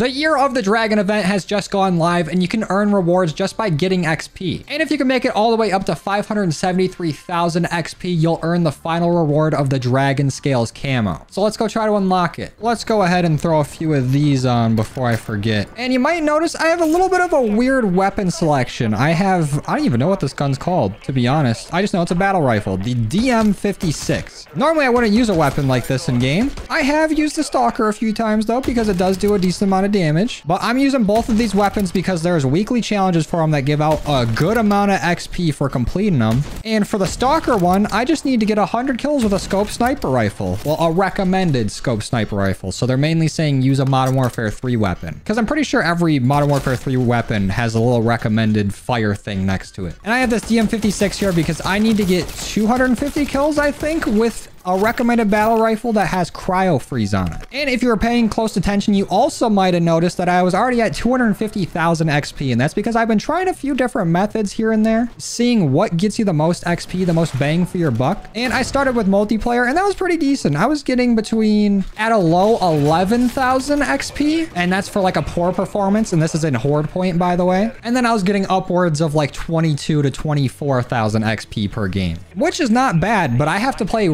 The Year of the Dragon event has just gone live and you can earn rewards just by getting XP. And if you can make it all the way up to 573,000 XP, you'll earn the final reward of the Dragon Scales camo. So let's go try to unlock it. Let's go ahead and throw a few of these on before I forget. And you might notice I have a little bit of a weird weapon selection. I don't even know what this gun's called, to be honest. I just know it's a battle rifle, the DM-56. Normally I wouldn't use a weapon like this in game. I have used the Stalker a few times though, because it does do a decent amount of damage, but I'm using both of these weapons because there's weekly challenges for them that give out a good amount of XP for completing them. And for the Stalker one, I just need to get 100 kills with a scope sniper rifle. Well, a recommended scope sniper rifle. So they're mainly saying use a Modern Warfare 3 weapon, because I'm pretty sure every Modern Warfare 3 weapon has a little recommended fire thing next to it. And I have this DM-56 here because I need to get 250 kills, I think, with a recommended battle rifle that has cryo freeze on it. And if you were paying close attention, you also might have noticed that I was already at 250,000 XP, and that's because I've been trying a few different methods here and there, seeing what gets you the most XP, the most bang for your buck. And I started with multiplayer, and that was pretty decent. I was getting between, at a low, 11,000 XP, and that's for like a poor performance, and this is in Horde Point, by the way. And then I was getting upwards of like 22 to 24,000 XP per game, which is not bad, but I have to play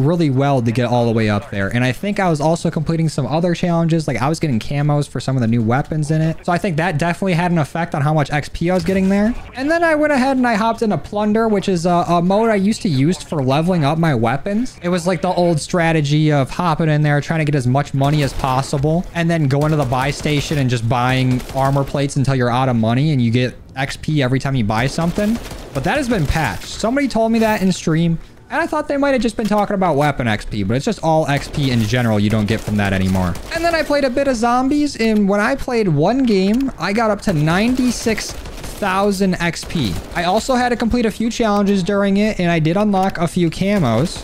really well to get all the way up there. And I think I was also completing some other challenges, like I was getting camos for some of the new weapons in it, so I think that definitely had an effect on how much XP I was getting there. And then I went ahead and I hopped into Plunder, which is a mode I used to use for leveling up my weapons. It was like the old strategy of hopping in there, trying to get as much money as possible, and then going to the buy station and just buying armor plates until you're out of money and you get XP every time you buy something. But that has been patched. Somebody told me that in stream, and I thought they might have just been talking about weapon XP, but it's just all XP in general you don't get from that anymore. And then I played a bit of zombies, and when I played one game, I got up to 96,000 XP. I also had to complete a few challenges during it, and I did unlock a few camos,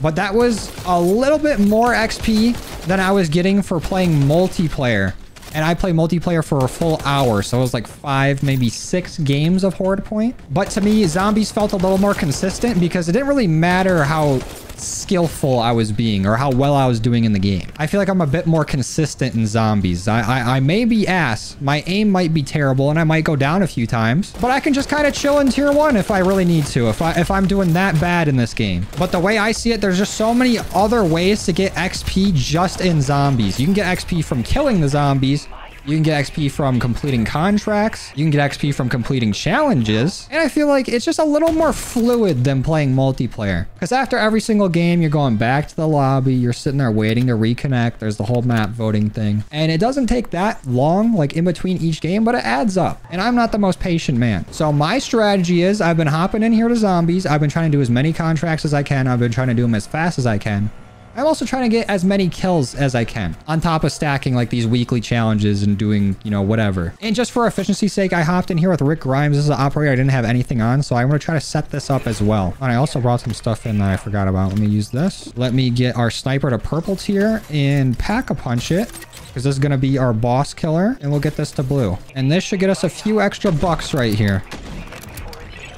but that was a little bit more XP than I was getting for playing multiplayer. And I play multiplayer for a full hour, so it was like 5, maybe 6 games of Horde Point. But to me, zombies felt a little more consistent because it didn't really matter how skillful I was being or how well I was doing in the game. I feel like I'm a bit more consistent in zombies. I may be ass, my aim might be terrible, and I might go down a few times, but I can just kind of chill in tier 1 if I really need to, if I'm doing that bad in this game. But the way I see it, there's just so many other ways to get XP just in zombies. You can get XP from killing the zombies. You can get XP from completing contracts. You can get XP from completing challenges. And I feel like it's just a little more fluid than playing multiplayer, because after every single game, you're going back to the lobby. You're sitting there waiting to reconnect. There's the whole map voting thing. And it doesn't take that long, like in between each game, but it adds up. And I'm not the most patient man. So my strategy is I've been hopping in here to zombies. I've been trying to do as many contracts as I can. I've been trying to do them as fast as I can. I'm also trying to get as many kills as I can on top of stacking like these weekly challenges and doing, you know, whatever. And just for efficiency's sake, I hopped in here with Rick Grimes. This is an operator I didn't have anything on, so I'm going to try to set this up as well. And I also brought some stuff in that I forgot about. Let me use this. Let me get our sniper to purple tier and pack-a-punch it, because this is going to be our boss killer. And we'll get this to blue. And this should get us a few extra bucks right here.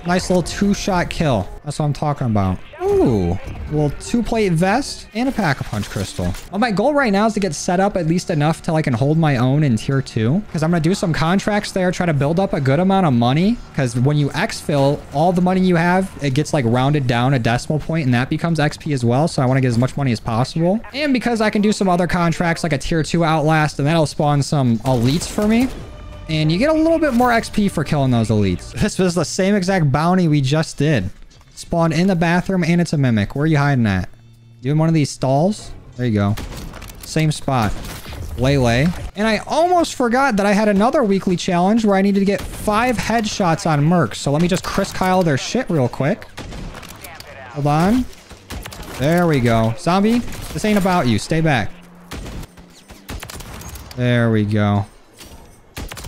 Nice little 2-shot kill. That's what I'm talking about. Ooh, a little 2-plate vest and a pack-a-punch crystal. Well, my goal right now is to get set up at least enough till I can hold my own in tier 2, because I'm going to do some contracts there, try to build up a good amount of money, because when you exfil, all the money you have, it gets like rounded down a decimal point, and that becomes XP as well. So I want to get as much money as possible. And because I can do some other contracts like a tier 2 outlast, and that'll spawn some elites for me. And you get a little bit more XP for killing those elites. This was the same exact bounty we just did. Spawned in the bathroom, and it's a mimic. Where are you hiding at? You in one of these stalls? There you go. Same spot. Lele. And I almost forgot that I had another weekly challenge where I needed to get 5 headshots on mercs. So let me just Chris Kyle their shit real quick. Hold on. There we go. Zombie, this ain't about you. Stay back. There we go.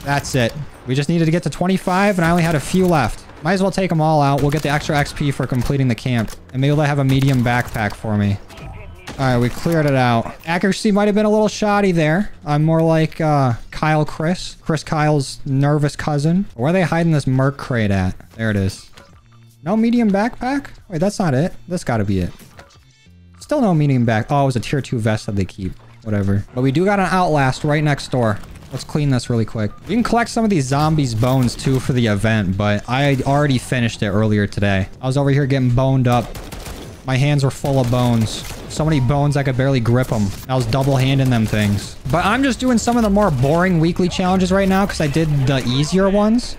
That's it. We just needed to get to 25, and I only had a few left. Might as well take them all out. We'll get the extra XP for completing the camp. And maybe they'll have a medium backpack for me. All right, we cleared it out. Accuracy might have been a little shoddy there. I'm more like Kyle Chris. Chris Kyle's nervous cousin. Where are they hiding this merc crate at? There it is. No medium backpack? Wait, that's not it. That's got to be it. Still no medium back. Oh, it was a tier 2 vest that they keep. Whatever. But we do got an Outlast right next door. Let's clean this really quick. You can collect some of these zombies' bones too for the event, but I already finished it earlier today. I was over here getting boned up. My hands were full of bones. So many bones I could barely grip them. I was double-handing them things. But I'm just doing some of the more boring weekly challenges right now because I did the easier ones.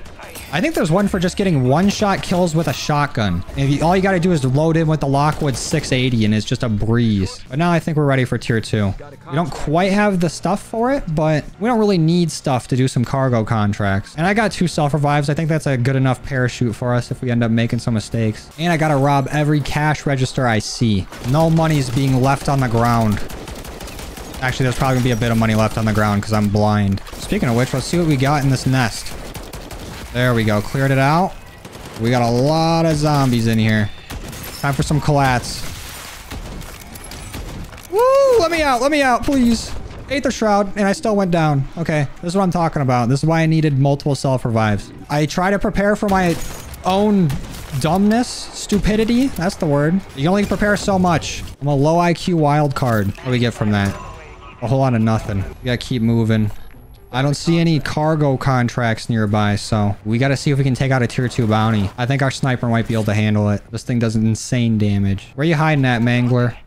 I think there's one for just getting one-shot kills with a shotgun. And all you gotta do is load in with the Lockwood 680 and it's just a breeze. But now I think we're ready for tier 2. We don't quite have the stuff for it, but we don't really need stuff to do some cargo contracts. And I got 2 self-revives. I think that's a good enough parachute for us if we end up making some mistakes. And I gotta rob every cash register I see. No money's being left on the ground. Actually, there's probably gonna be a bit of money left on the ground because I'm blind. Speaking of which, let's see what we got in this nest. There we go. Cleared it out. We got a lot of zombies in here. Time for some collats. Woo! Let me out. Let me out, please. Aether shroud, and I still went down. Okay. This is what I'm talking about. This is why I needed multiple self-revives. I try to prepare for my own dumbness. Stupidity. That's the word. You can only prepare so much. I'm a low IQ wild card. What do we get from that? A whole lot of nothing. We gotta keep moving. I don't see any cargo contracts nearby, so we got to see if we can take out a tier 2 bounty. I think our sniper might be able to handle it. This thing does insane damage. Where are you hiding at, Mangler?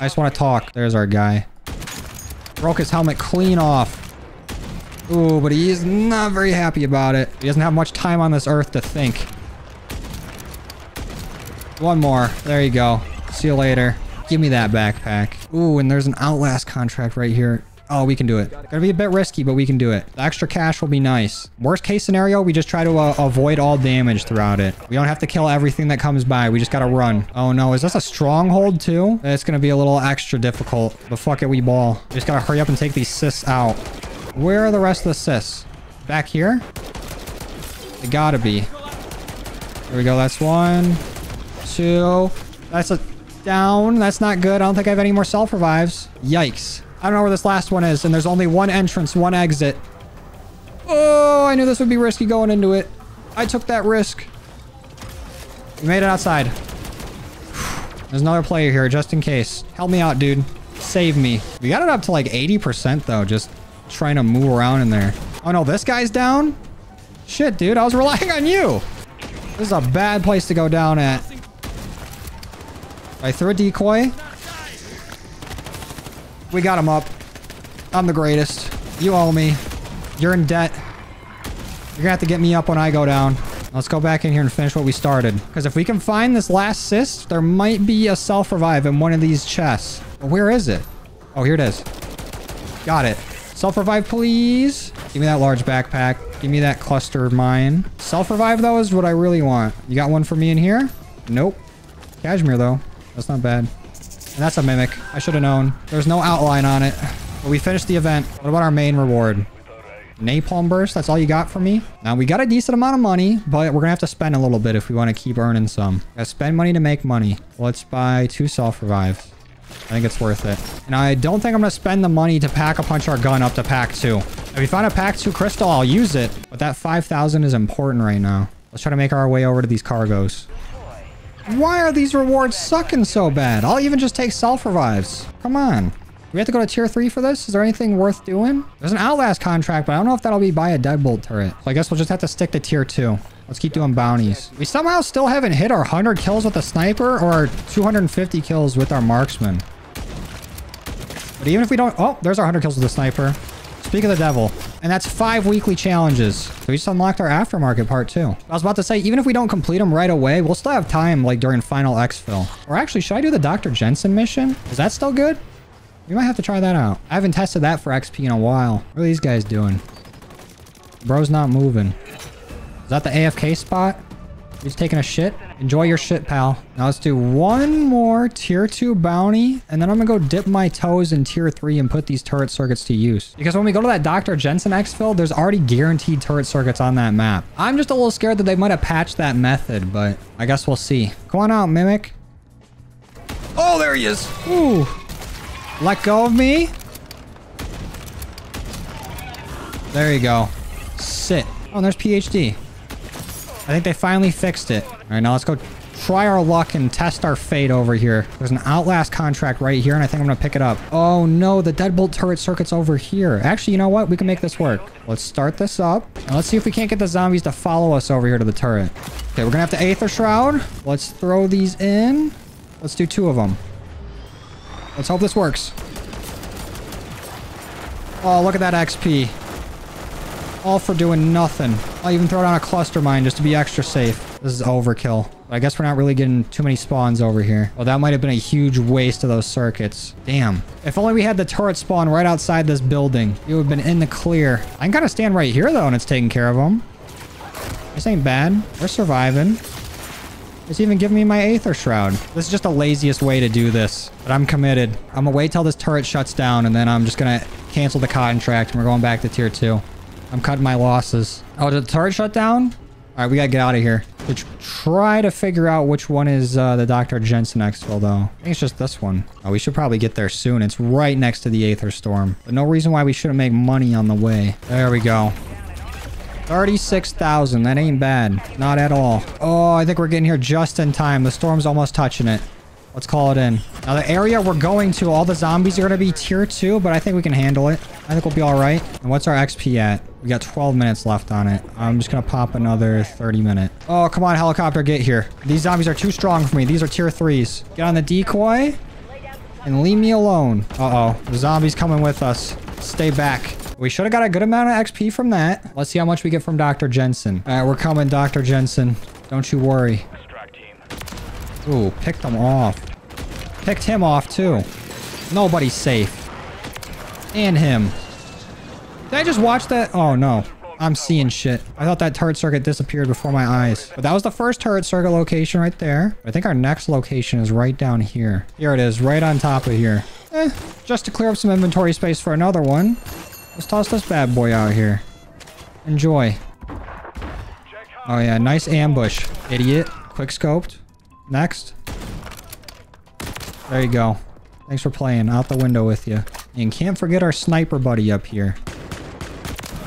I just want to talk. There's our guy. Broke his helmet clean off. Ooh, but he is not very happy about it. He doesn't have much time on this earth to think. One more. There you go. See you later. Give me that backpack. Ooh, and there's an Outlast contract right here. Oh, we can do it. Gonna be a bit risky, but we can do it. The extra cash will be nice. Worst case scenario, we just try to avoid all damage throughout it. We don't have to kill everything that comes by. We just gotta run. Oh no, is this a stronghold too? It's gonna be a little extra difficult, but fuck it, we ball. We just gotta hurry up and take these sis out. Where are the rest of the sis? Back here? They gotta be. There we go, that's one. Two. That's a down. That's not good. I don't think I have any more self-revives. Yikes. I don't know where this last one is, and there's only one entrance, one exit. Oh, I knew this would be risky going into it. I took that risk. We made it outside. There's another player here, just in case. Help me out, dude. Save me. We got it up to like 80%, though, just trying to move around in there. Oh, no, this guy's down? Shit, dude, I was relying on you. This is a bad place to go down at. I threw a decoy. We got him up. I'm the greatest. You owe me. You're in debt. You're gonna have to get me up when I go down. Let's go back in here and finish what we started. Because if we can find this last cyst, there might be a self-revive in one of these chests. But where is it? Oh, here it is. Got it. Self-revive, please. Give me that large backpack. Give me that cluster mine. Self-revive, though, is what I really want. You got one for me in here? Nope. Kashmir, though. That's not bad. And that's a mimic. I should have known. There's no outline on it. But we finished the event. What about our main reward? Napalm burst? That's all you got for me? Now, we got a decent amount of money, but we're gonna have to spend a little bit if we want to keep earning some. Gotta spend money to make money. Let's buy 2 self-revives. I think it's worth it. And I don't think I'm gonna spend the money to pack-a-punch our gun up to pack 2. If we find a pack 2 crystal, I'll use it. But that 5,000 is important right now. Let's try to make our way over to these cargoes. Why are these rewards sucking so bad? I'll even just take self-revives. Come on. Do we have to go to tier 3 for this? Is there anything worth doing? There's an Outlast contract, but I don't know if that'll be by a deadbolt turret. So I guess we'll just have to stick to tier 2. Let's keep doing bounties. We somehow still haven't hit our 100 kills with a sniper or 250 kills with our marksman. But even if we don't... Oh, there's our 100 kills with a sniper. Speak of the devil. And that's 5 weekly challenges. So we just unlocked our aftermarket part 2. I was about to say, even if we don't complete them right away, we'll still have time, like, during final exfil. Or actually, should I do the Dr. Jensen mission? Is that still good? We might have to try that out. I haven't tested that for XP in a while. What are these guys doing? Bro's not moving. Is that the AFK spot? He's taking a shit. Enjoy your shit, pal. Now let's do one more tier 2 bounty, and then I'm gonna go dip my toes in tier 3 and put these turret circuits to use. Because when we go to that Dr. Jensen exfil, there's already guaranteed turret circuits on that map. I'm just a little scared that they might have patched that method, but I guess we'll see. Come on out, Mimic. Oh, there he is. Ooh. Let go of me. There you go. Sit. Oh, and there's PhD. I think they finally fixed it. All right, now let's go try our luck and test our fate over here. There's an Outlast contract right here, and I think I'm going to pick it up. Oh, no. The Deadbolt turret circuit's over here. Actually, you know what? We can make this work. Let's start this up. Now, let's see if we can't get the zombies to follow us over here to the turret. Okay, we're going to have to Aether shroud. Let's throw these in. Let's do two of them. Let's hope this works. Oh, look at that XP. All for doing nothing. I'll even throw down a cluster mine just to be extra safe. This is overkill. I guess we're not really getting too many spawns over here. Well, that might have been a huge waste of those circuits. Damn. If only we had the turret spawn right outside this building. It would have been in the clear. I can kind of stand right here, though, and it's taking care of them. This ain't bad. We're surviving. It's even giving me my Aether shroud. This is just the laziest way to do this, but I'm committed. I'm gonna wait till this turret shuts down, and then I'm just gonna cancel the contract, and we're going back to tier 2. I'm cutting my losses. Oh, did the turret shut down? All right, we gotta get out of here. Let's try to figure out which one is the Dr. Jensen exfil, though. I think it's just this one. Oh, we should probably get there soon. It's right next to the Aether Storm. But no reason why we shouldn't make money on the way. There we go. 36,000. That ain't bad. Not at all. Oh, I think we're getting here just in time. The storm's almost touching it. Let's call it in. Now, the area we're going to, all the zombies are going to be tier 2, but I think we can handle it. I think we'll be all right. And what's our XP at? We got 12 minutes left on it. I'm just going to pop another 30 minute. Oh, come on, helicopter, get here. These zombies are too strong for me. These are tier 3s. Get on the decoy and leave me alone. Uh-oh. The zombie's coming with us. Stay back. We should have got a good amount of XP from that. Let's see how much we get from Dr. Jensen. All right, we're coming, Dr. Jensen. Don't you worry. Ooh, picked him off. Picked him off, too. Nobody's safe. And him. Did I just watch that? Oh, no. I'm seeing shit. I thought that turret circuit disappeared before my eyes. But that was the first turret circuit location right there. I think our next location is right down here. Here it is, right on top of here. Just to clear up some inventory space for another one. Let's toss this bad boy out here. Enjoy. Oh, yeah. Nice ambush, idiot. Quick scoped. Next. There you go. Thanks for playing. Out the window with you. And can't forget our sniper buddy up here.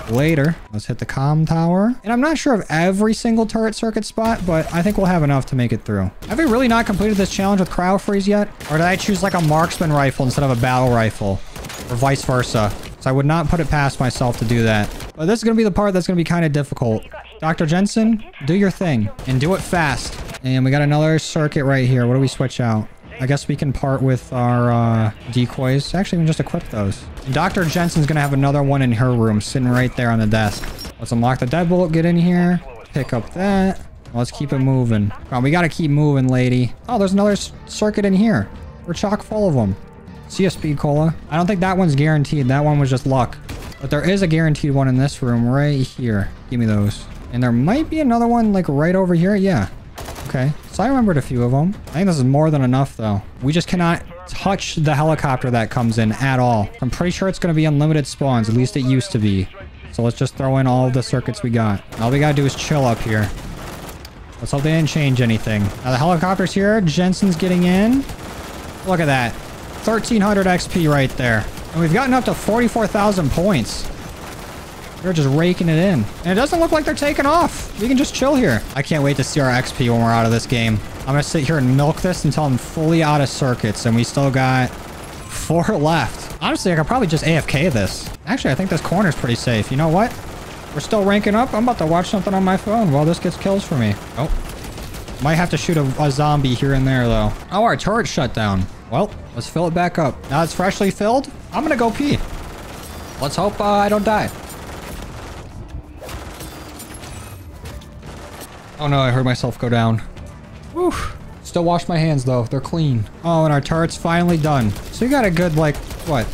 Later. Let's hit the comm tower. And I'm not sure of every single turret circuit spot, but I think we'll have enough to make it through. Have we really not completed this challenge with Cryofreeze yet? Or did I choose like a marksman rifle instead of a battle rifle? Or vice versa? So I would not put it past myself to do that. But this is going to be the part that's going to be kind of difficult. Dr. Jensen, do your thing. And do it fast. And we got another circuit right here. What do we switch out? I guess we can part with our decoys. Actually, we can just equip those. And Dr. Jensen's going to have another one in her room sitting right there on the desk. Let's unlock the deadbolt. Get in here. Pick up that. Let's keep it moving. Oh, we got to keep moving, lady. Oh, there's another circuit in here. We're chock full of them. See a speed cola. I don't think that one's guaranteed. That one was just luck. But there is a guaranteed one in this room right here. Give me those. And there might be another one like right over here. Yeah. Okay, so I remembered a few of them. I think this is more than enough, though. We just cannot touch the helicopter that comes in at all. I'm pretty sure it's going to be unlimited spawns. At least it used to be. So let's just throw in all of the circuits we got. All we got to do is chill up here. Let's hope they didn't change anything. Now the helicopter's here. Jensen's getting in. Look at that. 1,300 XP right there. And we've gotten up to 44,000 points. They're just raking it in. And it doesn't look like they're taking off. We can just chill here. I can't wait to see our XP when we're out of this game. I'm going to sit here and milk this until I'm fully out of circuits. And we still got 4 left. Honestly, I could probably just AFK this. Actually, I think this corner's pretty safe. You know what? We're still ranking up. I'm about to watch something on my phone while this gets kills for me. Oh. Might have to shoot a zombie here and there, though. Oh, our turret shut down. Well, let's fill it back up. Now it's freshly filled. I'm going to go pee. Let's hope I don't die. Oh no, I heard myself go down. Whew. Still wash my hands though. They're clean. Oh, and our turret's finally done. So we got a good, like, what?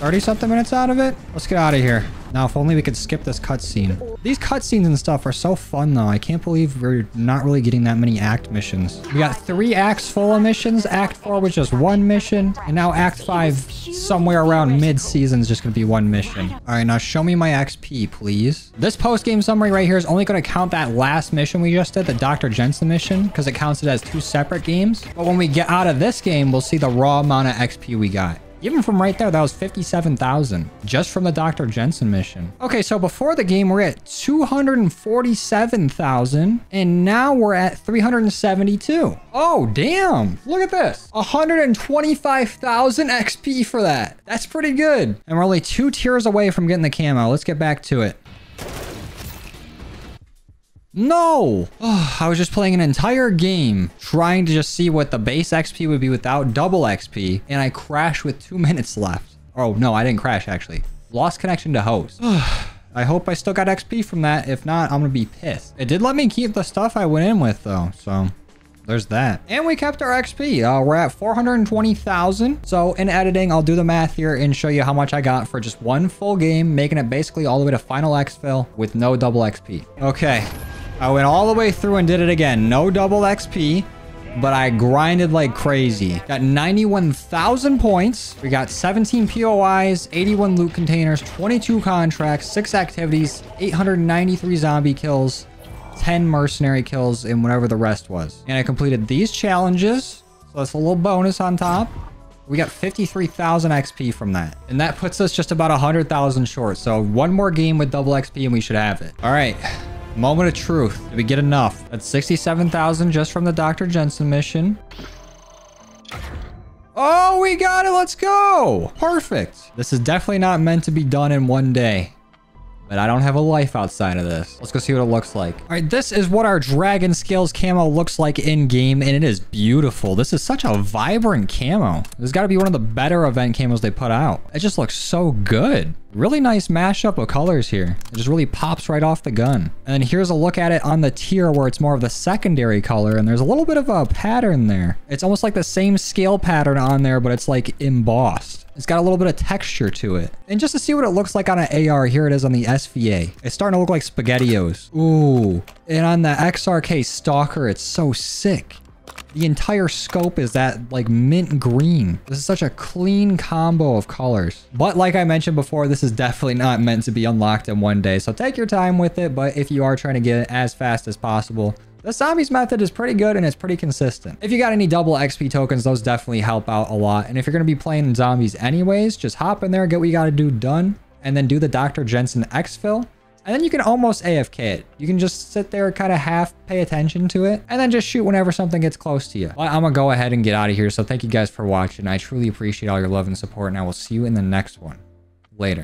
30-something minutes out of it? Let's get out of here. Now, if only we could skip this cutscene. These cutscenes and stuff are so fun though. I can't believe we're not really getting that many act missions. We got 3 acts full of missions. Act 4 was just 1 mission. And now Act 5, somewhere around mid-season, is just going to be 1 mission. All right, now show me my XP, please. This post-game summary right here is only going to count that last mission we just did, the Dr. Jensen mission, because it counts it as 2 separate games. But when we get out of this game, we'll see the raw amount of XP we got. Even from right there, that was 57,000 just from the Dr. Jensen mission. Okay, so before the game, we're at 247,000 and now we're at 372. Oh, damn. Look at this. 125,000 XP for that. That's pretty good. And we're only 2 tiers away from getting the camo. Let's get back to it. No! Oh, I was just playing an entire game trying to just see what the base XP would be without double XP, and I crashed with 2 minutes left. Oh, no, I didn't crash, actually. Lost connection to host. Oh, I hope I still got XP from that. If not, I'm going to be pissed. It did let me keep the stuff I went in with, though, so there's that. And we kept our XP. We're at 420,000. So in editing, I'll do the math here and show you how much I got for just 1 full game, making it basically all the way to final exfil with no double XP. Okay. I went all the way through and did it again. No double XP, but I grinded like crazy. Got 91,000 points. We got 17 POIs, 81 loot containers, 22 contracts, 6 activities, 893 zombie kills, 10 mercenary kills, and whatever the rest was. And I completed these challenges, so that's a little bonus on top. We got 53,000 XP from that. And that puts us just about 100,000 short. So 1 more game with double XP and we should have it. All right. Moment of truth. Did we get enough? That's 67,000 just from the Dr. Jensen mission. Oh, we got it. Let's go. Perfect. This is definitely not meant to be done in 1 day. But I don't have a life outside of this. Let's go see what it looks like. All right, this is what our Dragon Scales camo looks like in-game, and it is beautiful. This is such a vibrant camo. This has got to be one of the better event camos they put out. It just looks so good. Really nice mashup of colors here. It just really pops right off the gun. And here's a look at it on the tier where it's more of the secondary color, and there's a little bit of a pattern there. It's almost like the same scale pattern on there, but it's like embossed. It's got a little bit of texture to it. And just to see what it looks like on an AR, here it is on the SVA. It's starting to look like SpaghettiOs. Ooh. And on the XRK Stalker, it's so sick. The entire scope is that like mint green. This is such a clean combo of colors. But like I mentioned before, this is definitely not meant to be unlocked in 1 day. So take your time with it. But if you are trying to get it as fast as possible, the zombies method is pretty good and it's pretty consistent. If you got any double XP tokens, those definitely help out a lot. And if you're going to be playing zombies anyways, just hop in there, get what you got to do done, and then do the Dr. Jensen exfil. And then you can almost AFK it. You can just sit there, kind of half pay attention to it, and then just shoot whenever something gets close to you. But I'm going to go ahead and get out of here. So thank you guys for watching. I truly appreciate all your love and support, and I will see you in the next one. Later.